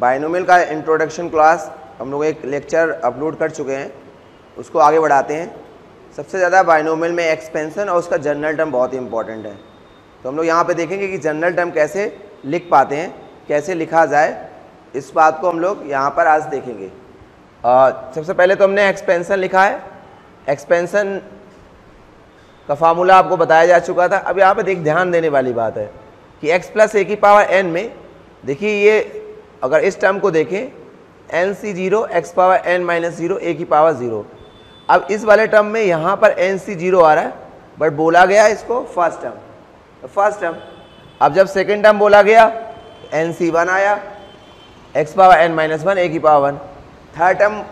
Binomial का introduction class हम लोग एक लेक्चर अपलोड कर चुके हैं, उसको आगे बढ़ाते हैं। सबसे ज़्यादा बाइनोमियल में एक्सपेंशन और उसका जनरल टर्म बहुत ही इंपॉर्टेंट है, तो हम लोग यहाँ पे देखेंगे कि जनरल टर्म कैसे लिख पाते हैं, कैसे लिखा जाए, इस बात को हम लोग यहाँ पर आज देखेंगे। सबसे पहले तो हमने एक्सपेंशन लिखा है, एक्सपेंशन का फार्मूला आपको बताया जा चुका था। अब यहाँ पर एक ध्यान देने वाली बात है कि एक्स प्लस ए की पावर एन में, देखिए ये अगर इस टर्म को देखें n C zero x power n minus zero a की पावर ज़ीरो, अब इस वाले टर्म में यहाँ पर एन सी जीरो आ रहा है, बट बोला गया इसको फर्स्ट टर्म, तो फर्स्ट टर्म। अब जब सेकेंड टर्म बोला गया एन सी वन आया x power n minus one a की पावर वन। थर्ड टर्म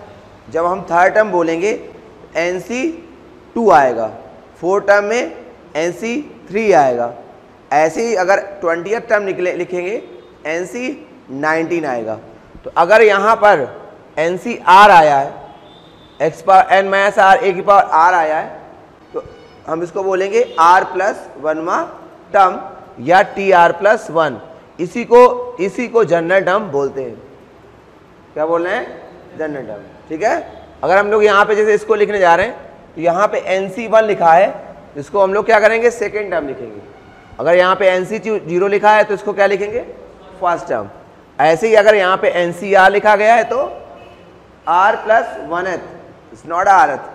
जब हम थर्ड टर्म बोलेंगे एन सी टू आएगा, फोर्थ टर्म में एन सी थ्री आएगा, ऐसे ही अगर ट्वेंटियथ टर्म लिखेंगे एन सी 19 आएगा। तो अगर यहाँ पर एन सी आर आया है, x power n minus r a की पावर आर आया है, तो हम इसको बोलेंगे आर प्लस वनवा टर्म या टी आर प्लस वन, इसी को जनरल टर्म बोलते हैं। क्या बोल रहे हैं? जनरल टर्म, ठीक है। अगर हम लोग यहाँ पे जैसे इसको लिखने जा रहे हैं तो यहाँ पे एन सी वन लिखा है, इसको हम लोग क्या करेंगे? सेकेंड टर्म लिखेंगे। अगर यहाँ पे एन सी जीरो लिखा है तो इसको क्या लिखेंगे? First term. ऐसे ही अगर यहाँ पे एन सी आर लिखा गया है तो r plus वनथ, it's not आरथ,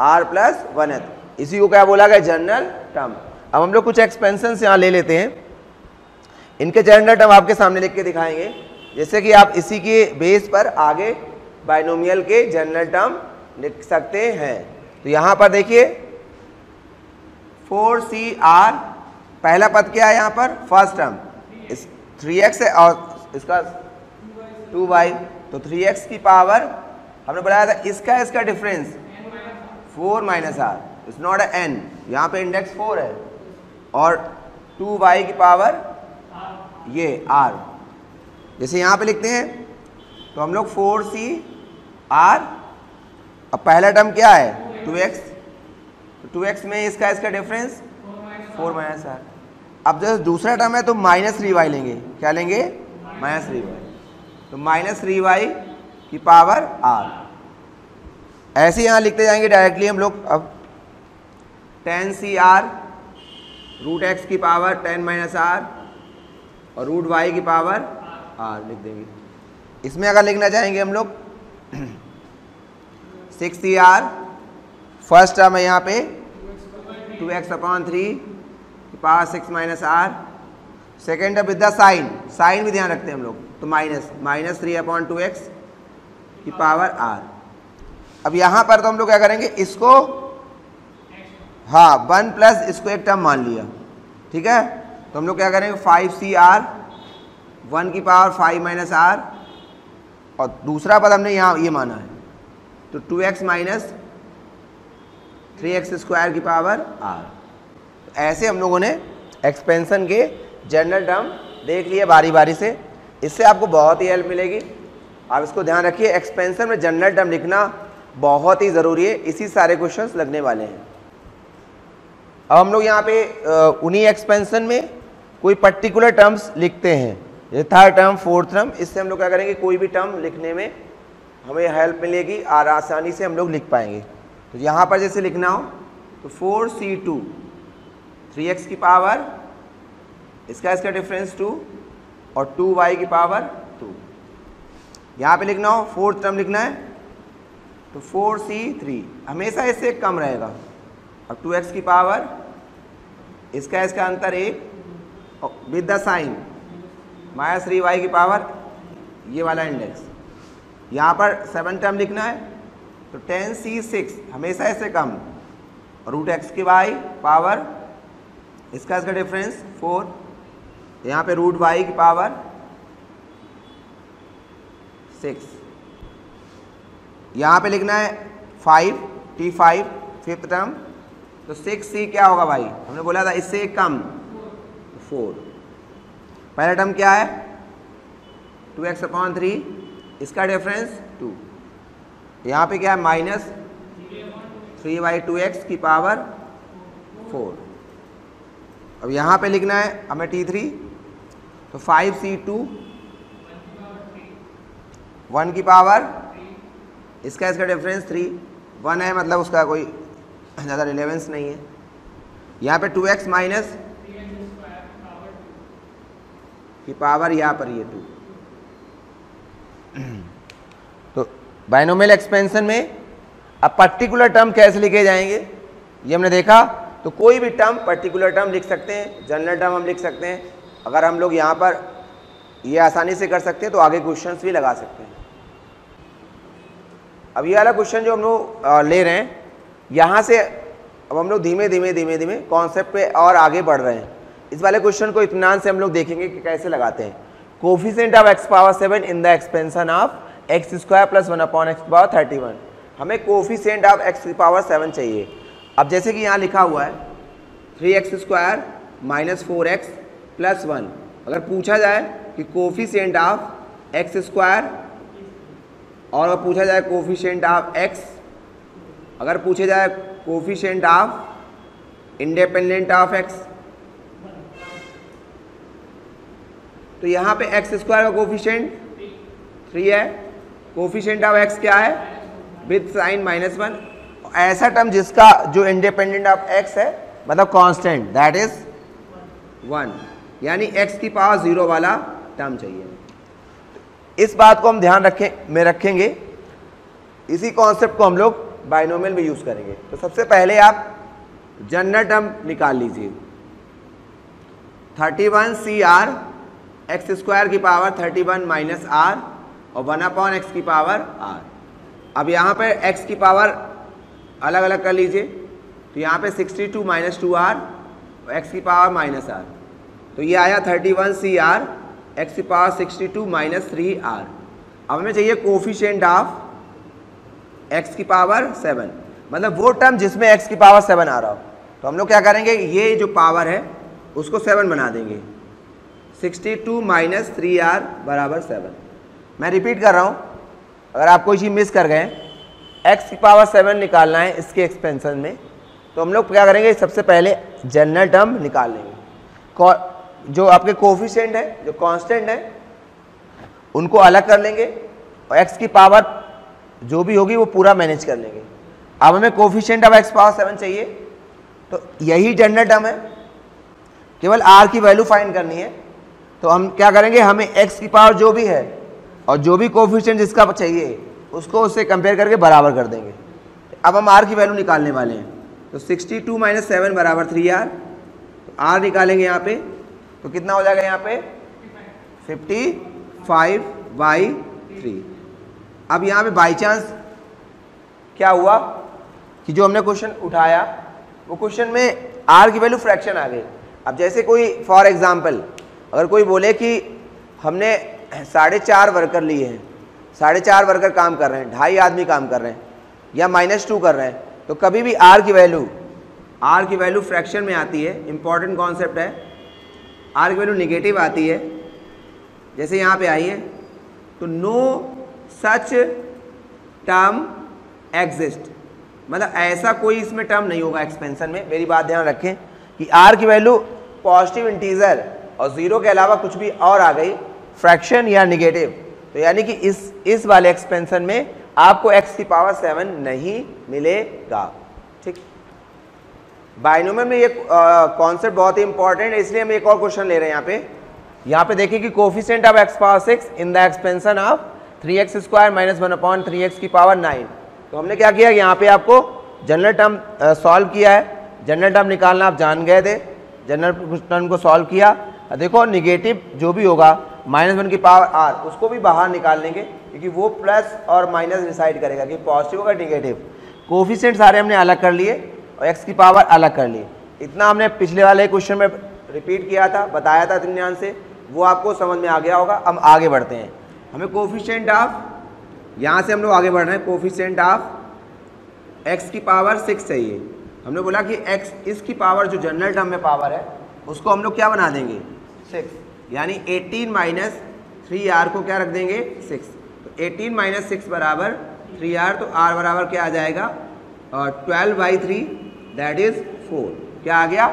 r plus वनथ, इसी को क्या बोला गया? General term. अब हम लोग कुछ एक्सपेंशंस यहाँ ले लेते हैं, इनके जनरल टर्म आपके सामने लिख के दिखाएंगे, जैसे कि आप इसी के बेस पर आगे बाइनोमियल के जनरल टर्म लिख सकते हैं। तो यहाँ पर देखिए 4cr, पहला पद क्या है यहाँ पर? फर्स्ट टर्म 3x है और इसका 2y, तो 3x की पावर हमने बताया था इसका difference 4 minus r, it's not n, यहाँ पे इंडेक्स 4 है, और 2y की पावर ये r। जैसे यहाँ पे लिखते हैं तो हम लोग 4cr, अब पहला टर्म क्या है? 2x, तो 2x में इसका डिफरेंस 4 माइनस आर। अब जैसे दूसरा टर्म है तो माइनस 3y लेंगे, क्या लेंगे? माइनस 3y, तो माइनस 3y की पावर r, ऐसे यहाँ लिखते जाएंगे डायरेक्टली हम लोग। अब 10cr रूट एक्स की पावर 10 माइनस आर और रूट वाई की पावर r लिख देंगे। इसमें अगर लिखना चाहेंगे हम लोग 6cr, फर्स्ट टर्म है यहाँ पे 2x upon 3 power 6 minus r, second with the sign भी ध्यान रखते हैं हम लोग, तो माइनस 3 अपॉन 2x की पावर r। अब यहाँ पर तो हम लोग क्या करेंगे? इसको हाँ 1 प्लस इसको एक टर्म मान लिया, ठीक है। तो हम लोग क्या करेंगे? 5cr 1 की पावर 5 माइनस आर, और दूसरा पद हमने यहाँ ये माना है, तो 2x माइनस 3x स्क्वायर की पावर r। ऐसे हम लोगों ने एक्सपेंशन के जनरल टर्म देख लिए बारी बारी से, इससे आपको बहुत ही हेल्प मिलेगी। आप इसको ध्यान रखिए, एक्सपेंशन में जनरल टर्म लिखना बहुत ही ज़रूरी है, इसी सारे क्वेश्चंस लगने वाले हैं। अब हम लोग यहाँ पे उन्हीं एक्सपेंशन में कोई पर्टिकुलर टर्म्स लिखते हैं, जैसे थर्ड टर्म, फोर्थ टर्म, इससे हम लोग क्या करेंगे? कोई भी टर्म लिखने में हमें हेल्प मिलेगी और आसानी से हम लोग लिख पाएंगे। तो यहाँ पर जैसे लिखना हो तो 4c2 3x की पावर इसका डिफरेंस 2 और 2y की पावर 2। यहाँ पे लिखना हो फोर्थ टर्म लिखना है तो 4c3 हमेशा इससे कम रहेगा, और 2x की पावर इसका अंतर 1 और with the sign minus 3y की पावर ये वाला इंडेक्स। यहाँ पर 7 टर्म लिखना है तो 10c6 हमेशा इससे कम, और रूट एक्स की वाई पावर इसका डिफरेंस 4, यहाँ पे रूट वाई की पावर 6। यहाँ पे लिखना है 5t5 फिफ्थ टर्म, तो 6c क्या होगा भाई? हमने बोला था इससे कम 4। पहला टर्म क्या है? 2x अपॉन 3 इसका डिफरेंस 2, यहाँ पे क्या है? माइनस 3y2x की पावर 4। अब यहाँ पे लिखना है हमें t3 तो 5c2 वन की पावर इसका डिफरेंस 3, 1 है मतलब उसका कोई ज़्यादा रिलेवेंस नहीं है। यहाँ पे 2x माइनस की पावर यहाँ पर ये 2। तो बाइनोमियल एक्सपेंशन में अब पर्टिकुलर टर्म कैसे लिखे जाएंगे ये हमने देखा। तो कोई भी टर्म पर्टिकुलर टर्म लिख सकते हैं, जनरल टर्म हम लिख सकते हैं। अगर हम लोग यहाँ पर ये आसानी से कर सकते हैं तो आगे क्वेश्चंस भी लगा सकते हैं। अब ये वाला क्वेश्चन जो हम लोग ले रहे हैं यहाँ से अब हम लोग धीमे धीमे धीमे धीमे कॉन्सेप्ट पे और आगे बढ़ रहे हैं। इस वाले क्वेश्चन को इत्मीनान से हम लोग देखेंगे कि कैसे लगाते हैं। Coefficient of x power 7 in the expansion of x square plus 1/x^31। हमें कोफिशिएंट ऑफ एक्स की पावर 7 चाहिए। अब जैसे कि यहाँ लिखा हुआ है 3x² माइनस 4x प्लस 1। अगर पूछा जाए कि कोफिशिएंट ऑफ x² और अगर पूछा जाए कोफिशिएंट ऑफ x, अगर पूछे जाए coefficient of independent of x, तो यहाँ पे x² का कोफिशिएंट 3 है। कोफिशिएंट ऑफ x क्या है विद साइन -1। ऐसा टर्म जिसका जो इंडिपेंडेंट ऑफ x है मतलब कांस्टेंट दैट इज 1, यानी x की पावर 0 वाला टर्म चाहिए। इस बात को हम ध्यान रखेंगे। इसी कॉन्सेप्ट को हम लोग बाइनोमियल में यूज करेंगे। तो सबसे पहले आप जनरल टर्म निकाल लीजिए। 31 cr x² की पावर 31 माइनस r और 1/x की पावर r। अब यहाँ पे x की पावर अलग अलग कर लीजिए। तो यहाँ पे 62 माइनस 2r और x की पावर माइनस r, तो ये आया 31 cr x की पावर 62 माइनस 3r। अब हमें चाहिए कोफिशिएंट ऑफ x की पावर 7, मतलब वो टर्म जिसमें x की पावर 7 आ रहा हो। तो हम लोग क्या करेंगे, ये जो पावर है उसको 7 बना देंगे। 62 माइनस 3r बराबर 7। मैं रिपीट कर रहा हूँ, अगर आप कोई चीज़ मिस कर गए। x की पावर 7 निकालना है इसके एक्सपेंशन में, तो हम लोग क्या करेंगे, सबसे पहले जनरल टर्म निकाल लेंगे। जो आपके कोफिशिएंट है, जो कांस्टेंट है, उनको अलग कर लेंगे और x की पावर जो भी होगी वो पूरा मैनेज कर लेंगे। अब हमें कोफिशिएंट ऑफ x पावर 7 चाहिए, तो यही जनरल टर्म है, केवल r की वैल्यू फाइंड करनी है। तो हम क्या करेंगे, हमें x की पावर जो भी है और जो भी कोफिशिएंट जिसका चाहिए उसको उससे कंपेयर करके बराबर कर देंगे। अब हम r की वैल्यू निकालने वाले हैं। तो 62 माइनस 7 बराबर 3r, तो r निकालेंगे यहाँ पे, तो कितना हो जाएगा यहाँ पे 55/3। अब यहाँ पे बाई चांस क्या हुआ कि जो हमने क्वेश्चन उठाया वो क्वेश्चन में r की वैल्यू फ्रैक्शन आ गई। अब जैसे कोई फॉर एग्जाम्पल अगर कोई बोले कि हमने 4.5 वर्कर लिए हैं, 4.5 वर्कर काम कर रहे हैं, 2.5 आदमी काम कर रहे हैं या -2 कर रहे हैं, तो कभी भी r की वैल्यू फ्रैक्शन में आती है। इम्पॉर्टेंट कॉन्सेप्ट है, r की वैल्यू निगेटिव आती है, जैसे यहाँ पे आई है। तो नो सच टर्म एग्जिस्ट, मतलब ऐसा कोई इसमें टर्म नहीं होगा एक्सपेंशन में। मेरी बात ध्यान रखें कि r की वैल्यू पॉजिटिव इंटीजर और 0 के अलावा कुछ भी और आ गई फ्रैक्शन या निगेटिव, तो यानी कि इस वाले एक्सपेंशन में आपको x की पावर 7 नहीं मिलेगा। ठीक, बाइनोमियल में ये कॉन्सेप्ट बहुत ही इंपॉर्टेंट है, इसलिए हम एक और क्वेश्चन ले रहे हैं। यहाँ पे देखिए कि coefficient of x power 6 in the expansion of 3x² minus 1/3x की पावर 9। तो हमने क्या किया, यहाँ पे आपको जनरल टर्म सॉल्व किया है। जनरल टर्म निकालना आप जान गए थे, जनरल टर्म को सॉल्व किया। देखो निगेटिव जो भी होगा -1 की पावर r उसको भी बाहर निकाल लेंगे, क्योंकि वो प्लस और माइनस डिसाइड करेगा कि पॉजिटिव होगा निगेटिव। कोफिशिएंट सारे हमने अलग कर लिए और x की पावर अलग कर ली। इतना हमने पिछले वाले क्वेश्चन में रिपीट किया था, बताया था इत्मीनान से, वो आपको समझ में आ गया होगा। हम आगे बढ़ते हैं। हमें कोफिशिएंट ऑफ, यहाँ से हम लोग आगे बढ़ रहे हैं, कोफिशिएंट ऑफ x की पावर 6 चाहिए। हमने बोला कि x इसकी पावर जो जनरल टर्म में पावर है उसको हम लोग क्या बना देंगे 6, यानी 18 माइनस 3r को क्या रख देंगे 6। तो 18 माइनस 6 बराबर 3r, तो r बराबर क्या आ जाएगा 12/3 दैट इज 4। क्या आ गया?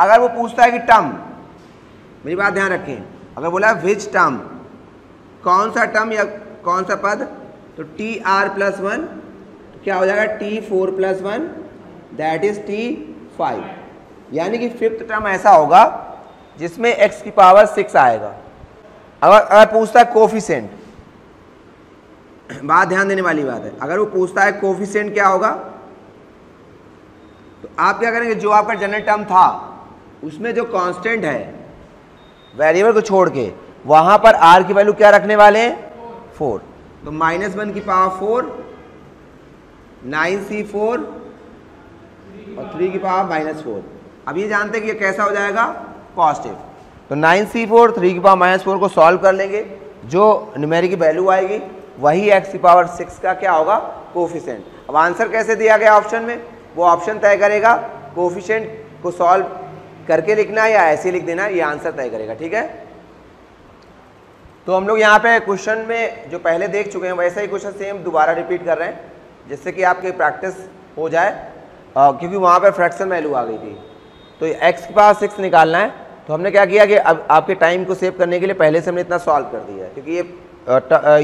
अगर वो पूछता है कि टर्म, मेरी बात ध्यान रखें, अगर बोला विच टर्म, कौन सा टर्म या कौन सा पद, तो टी आर प्लस वन, क्या हो जाएगा T four plus one that is T five. यानी कि फिफ्थ टर्म ऐसा होगा जिसमें x की पावर 6 आएगा। अगर पूछता है कोफिशेंट, बात ध्यान देने वाली बात है, अगर वो पूछता है कोफिशेंट क्या होगा, तो आप क्या करेंगे, जो आपका जनरल टर्म था उसमें जो कांस्टेंट है वेरिएबल को छोड़ के वहाँ पर r की वैल्यू क्या रखने वाले हैं 4, तो -1 की पावर 4, 9c4 और 3 की पावर -4। अब ये जानते हैं कि ये कैसा हो जाएगा पॉजिटिव, तो 9c4 3 की पावर -4 को सॉल्व कर लेंगे, जो न्यूमेरिक की वैल्यू आएगी वही x की पावर 6 का क्या होगा कोफिशेंट। अब आंसर कैसे दिया गया ऑप्शन में, वो ऑप्शन तय करेगा कोफिशेंट को सॉल्व करके लिखना है या ऐसे लिख देना, ये आंसर तय करेगा। ठीक है, तो हम लोग यहाँ पे क्वेश्चन में जो पहले देख चुके हैं वैसा ही क्वेश्चन सेम दोबारा रिपीट कर रहे हैं, जिससे कि आपकी प्रैक्टिस हो जाए, क्योंकि वहाँ पर फ्रैक्शन वैल्यू आ गई थी, तो x की पावर 6 निकालना है। तो हमने क्या किया कि अब आपके टाइम को सेव करने के लिए पहले से हमने इतना सॉल्व कर दिया है, क्योंकि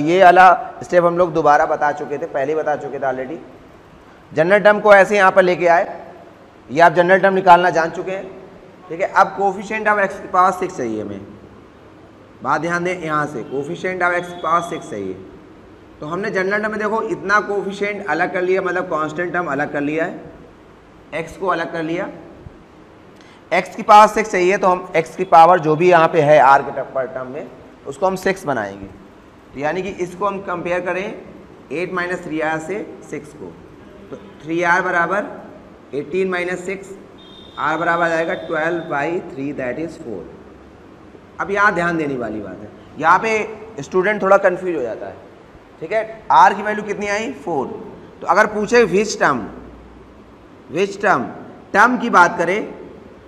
ये वाला स्टेप हम लोग दोबारा बता चुके थे, पहले बता चुके थे ऑलरेडी। जनरल टर्म को ऐसे यहाँ पर लेके आए, ये आप जनरल टर्म निकालना जान चुके हैं। ठीक है, अब कोफिशिएंट ऑफ x की पावर 6 चाहिए हमें, बात ध्यान दें, यहाँ से कोफिशिएंट ऑफ x की पावर 6 चाहिए। तो हमने जनरल टर्म में देखो इतना कोफिशिएंट अलग कर लिया, मतलब कांस्टेंट टर्म अलग कर लिया है, x को अलग कर लिया, x की पावर 6 चाहिए, तो हम x की पावर जो भी यहाँ पे है r के टर्म में उसको हम 6 बनाएंगे। तो यानी कि इसको हम कंपेयर करें 8 - 3r से 6 को, तो 3r बराबर 18 - 6, r बराबर आएगा 12/3 दैट इज़ 4। अब यहाँ ध्यान देने वाली बात है, यहाँ पे स्टूडेंट थोड़ा कंफ्यूज हो जाता है। ठीक है, r की वैल्यू कितनी आई 4, तो अगर पूछे विच टर्म की बात करें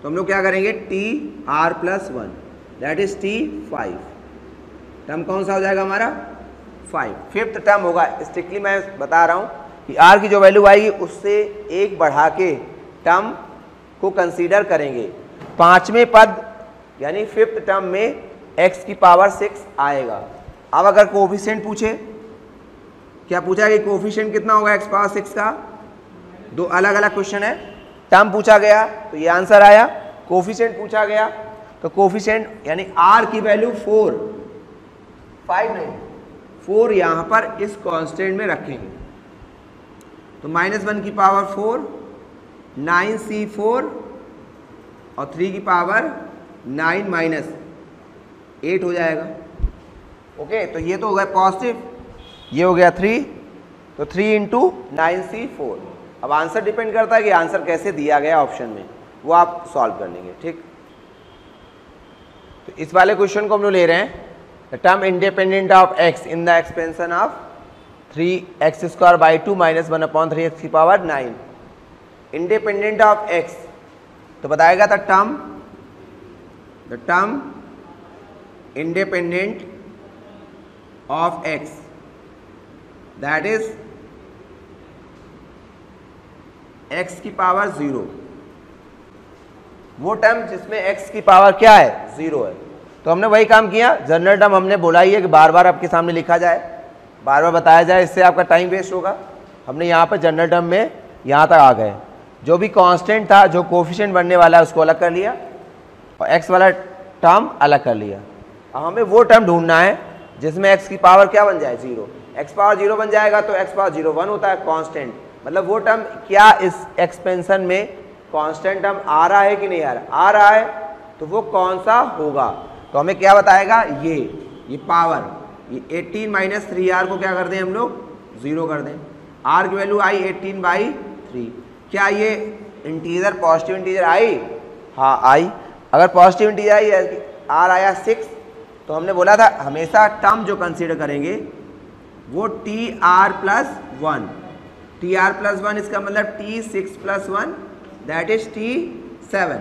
तो हम लोग क्या करेंगे T r plus 1 that is T 5। Term कौन सा हो जाएगा हमारा 5, फिफ्थ टर्म होगा। स्ट्रिक्टली मैं बता रहा हूँ कि r की जो वैल्यू आएगी उससे एक बढ़ा के टर्म को कंसीडर करेंगे। पांचवें पद यानी फिफ्थ टर्म में x की पावर 6 आएगा। अब अगर कोफिशिएंट पूछे, क्या पूछा कि कोफिशिएंट कितना होगा x पावर 6 का, दो अलग अलग क्वेश्चन है। टर्म पूछा गया तो ये आंसर आया, कोफिशिएंट पूछा गया तो कोफिशिएंट यानी r की वैल्यू 4 यहाँ पर इस कांस्टेंट में रखेंगे, तो -1 की पावर 4, 9c4 और 3 की पावर 9 - 8 हो जाएगा। ओके, तो ये तो हो गया पॉजिटिव, ये हो गया 3, तो 3 × 9c4। अब आंसर डिपेंड करता है कि आंसर कैसे दिया गया ऑप्शन में, वो आप सॉल्व कर लेंगे। ठीक, तो इस वाले क्वेश्चन को हम लोग ले रहे हैं the term independent of x in the expansion of 3x² / 2 - 1/3x की पावर 9 इंडिपेंडेंट ऑफ x, तो बताएगा the term independent of x that is x की पावर 0, वो टर्म जिसमें x की पावर क्या है 0 है। तो हमने वही काम किया, जनरल टर्म हमने बोला ही है कि बार बार आपके सामने लिखा जाए, बार बार बताया जाए, इससे आपका टाइम वेस्ट होगा। हमने यहाँ पर जनरल टर्म में यहाँ तक आ गए, जो भी कांस्टेंट था, जो कोफिशिएंट बनने वाला है उसको अलग कर लिया और x वाला टर्म अलग कर लिया। अब हमें वो टर्म ढूंढना है जिसमें x की पावर क्या बन जाए 0, x पावर 0 बन जाएगा तो x पावर 0 1 होता है कांस्टेंट, मतलब वो टर्म क्या इस एक्सपेंशन में कांस्टेंट टर्म आ रहा है कि नहीं आ रहा, आ रहा है तो वो कौन सा होगा। तो हमें क्या बताएगा ये पावर, ये 18 - 3r को क्या कर दें हम लोग 0 कर दें। r की वैल्यू आई 18/3, क्या ये इंटीजर पॉजिटिव इंटीजर आई, हाँ आई। अगर पॉजिटिव इंटीजर आई r आया 6, तो हमने बोला था हमेशा टर्म जो कंसीडर करेंगे वो tr प्लस 1, tr प्लस 1 इसका मतलब t6 plus 1 that is t7।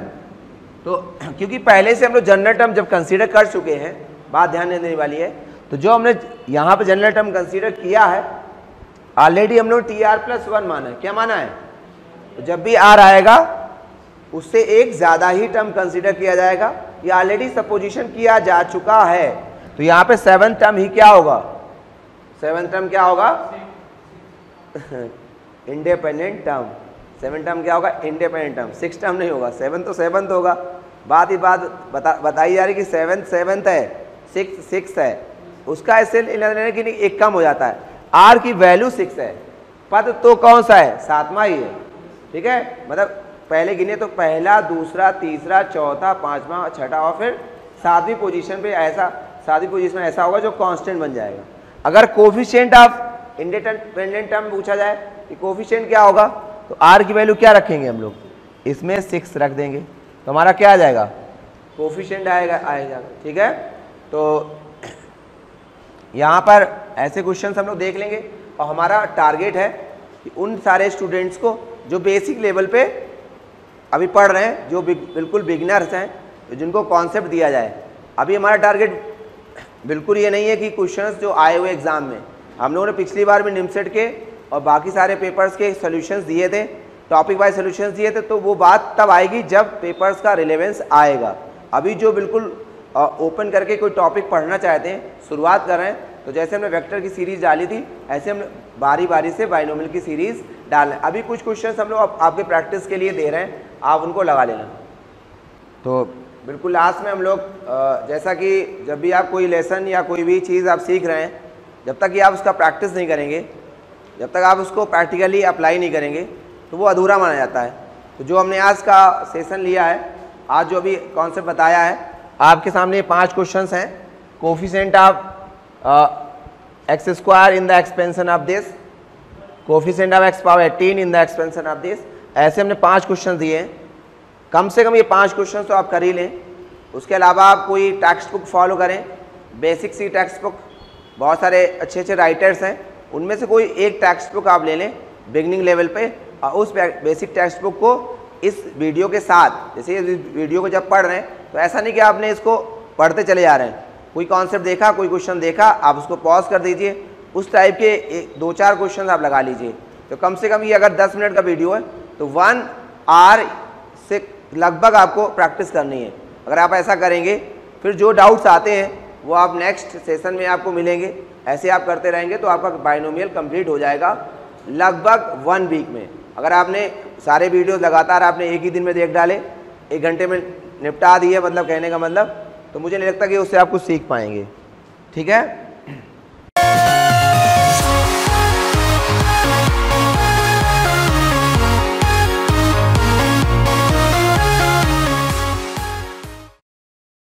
तो क्योंकि पहले से हम लोग जनरल टर्म जब कंसीडर कर चुके हैं, बात ध्यान देने वाली है, तो जो हमने यहाँ पर जनरल टर्म कंसीडर किया है ऑलरेडी हम लोग tr प्लस 1 माना है, क्या माना है, जब भी r आएगा उससे एक ज़्यादा ही टर्म कंसीडर किया जाएगा, ये ऑलरेडी सपोजिशन किया जा चुका है। तो यहाँ पे 7 टर्म ही क्या होगा, सेवन टर्म क्या होगा? Independent term. सेवन टर्म क्या होगा? Independent term. सिक्स टर्म नहीं होगा, सेवन तो सेवंथ होगा। बात ही बात बताई जा रही कि सेवंथ सेवंथ है, सिक्स सिक्स है, उसका ऐसे लेने की नहीं, एक कम हो जाता है। आर की वैल्यू सिक्स है, पद तो कौन सा है? सातवां ही है। ठीक है, मतलब पहले गिने तो पहला, दूसरा, तीसरा, चौथा, पांचवा, छठा और फिर सातवीं पोजीशन पे ऐसा, सातवीं पोजीशन में ऐसा होगा जो कांस्टेंट बन जाएगा। अगर कोफिशिएंट ऑफ इंडिपेंडेंट टर्म पूछा जाए कि कोफिशिएंट क्या होगा, तो आर की वैल्यू क्या रखेंगे हम लोग? इसमें सिक्स रख देंगे, तो हमारा क्या आ जाएगा? कोफिशिएंट आएगा। ठीक है, तो यहाँ पर ऐसे क्वेश्चन हम लोग देख लेंगे और हमारा टारगेट है कि उन सारे स्टूडेंट्स को जो बेसिक लेवल पे अभी पढ़ रहे हैं, जो बिल्कुल बिगिनर्स हैं, तो जिनको कॉन्सेप्ट दिया जाए। अभी हमारा टारगेट बिल्कुल ये नहीं है कि क्वेश्चंस जो आए हुए एग्ज़ाम में, हम लोगों ने पिछली बार भी निमसेट के और बाकी सारे पेपर्स के सोल्यूशंस दिए थे, टॉपिक वाइज सोल्यूशंस दिए थे, तो वो बात तब आएगी जब पेपर्स का रिलेवेंस आएगा। अभी जो बिल्कुल ओपन करके कोई टॉपिक पढ़ना चाहते हैं, शुरुआत कर रहे हैं, तो जैसे हमने वेक्टर की सीरीज़ डाली थी, ऐसे हम बारी बारी से बाइनोमियल की सीरीज़ डाल रहे हैं। अभी कुछ क्वेश्चंस हम लोग आपके प्रैक्टिस के लिए दे रहे हैं, आप उनको लगा लेना। तो बिल्कुल लास्ट में हम लोग जैसा कि जब भी आप कोई लेसन या कोई भी चीज़ आप सीख रहे हैं, जब तक कि आप उसका प्रैक्टिस नहीं करेंगे, जब तक आप उसको प्रैक्टिकली अप्लाई नहीं करेंगे, तो वो अधूरा माना जाता है। तो जो हमने आज का सेसन लिया है, आज जो अभी कॉन्सेप्ट बताया है, आपके सामने 5 क्वेश्चंस हैं। Coefficient of x square in the expansion of this, coefficient of x power 18 in the expansion of this, ऐसे हमने 5 क्वेश्चंस दिए हैं। कम से कम ये 5 क्वेश्चंस तो आप कर ही लें। उसके अलावा आप कोई टेक्स्ट बुक फॉलो करें, बेसिक सी टेक्स्ट बुक, बहुत सारे अच्छे अच्छे राइटर्स हैं, उनमें से कोई एक टेक्स्ट बुक आप ले लें बिगिनिंग लेवल पर, और उस बेसिक टेक्स्ट बुक को इस वीडियो के साथ, जैसे इस वीडियो को जब पढ़ रहे हैं, तो ऐसा नहीं कि आपने इसको पढ़ते चले जा रहे हैं, कोई कॉन्सेप्ट देखा, कोई क्वेश्चन देखा, आप उसको पॉज कर दीजिए, उस टाइप के 2-4 क्वेश्चन आप लगा लीजिए। तो कम से कम ये अगर 10 मिनट का वीडियो है, तो 1 आवर से लगभग आपको प्रैक्टिस करनी है। अगर आप ऐसा करेंगे, फिर जो डाउट्स आते हैं वो आप नेक्स्ट सेसन में आपको मिलेंगे। ऐसे आप करते रहेंगे तो आपका बाइनोमियल कंप्लीट हो जाएगा लगभग 1 वीक में। अगर आपने सारे वीडियोस लगातार आपने एक ही दिन में देख डाले, 1 घंटे में निपटा दिए, मतलब कहने का मतलब, तो मुझे नहीं लगता कि उससे आप कुछ सीख पाएंगे। ठीक है।